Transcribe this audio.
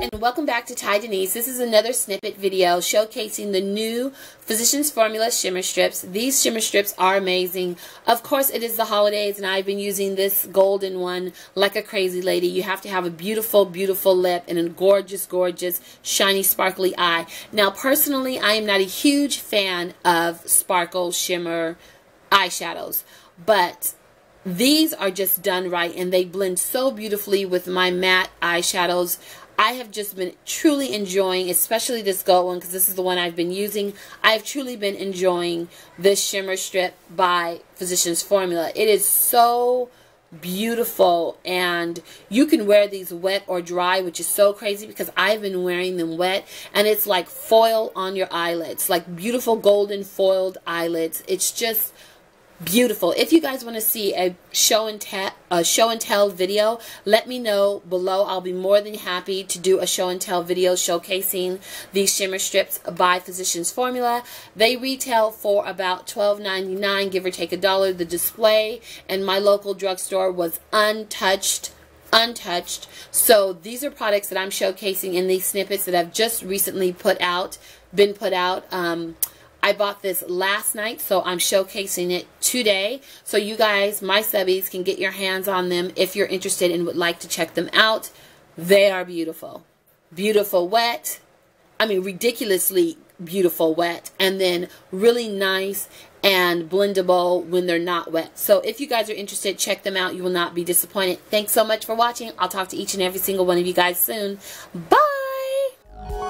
and welcome back to Ty Denise. This is another snippet video showcasing the new Physicians Formula Shimmer Strips. These shimmer strips are amazing. Of course, it is the holidays, and I've been using this golden one like a crazy lady. You have to have a beautiful, beautiful lip and a gorgeous, gorgeous, shiny, sparkly eye. Now, personally, I am not a huge fan of sparkle shimmer eyeshadows, but these are just done right, and they blend so beautifully with my matte eyeshadows. I have just been truly enjoying, especially this gold one, because this is the one I've been using. I've truly been enjoying this shimmer strip by Physicians Formula. It is so beautiful, and you can wear these wet or dry, which is so crazy because I've been wearing them wet, and it's like foil on your eyelids, like beautiful golden foiled eyelids. It's just beautiful. If you guys want to see a show and tell video, let me know below. I'll be more than happy to do a show and tell video showcasing these shimmer strips by Physicians Formula. They retail for about $12.99, give or take a dollar. The display in my local drugstore was untouched. So these are products that I'm showcasing in these snippets that I've just recently put out. I bought this last night, so I'm showcasing it today. So you guys, my subbies, can get your hands on them if you're interested and would like to check them out. They are beautiful. Beautiful wet. I mean, ridiculously beautiful wet. And then really nice and blendable when they're not wet. So if you guys are interested, check them out. You will not be disappointed. Thanks so much for watching. I'll talk to each and every single one of you guys soon. Bye!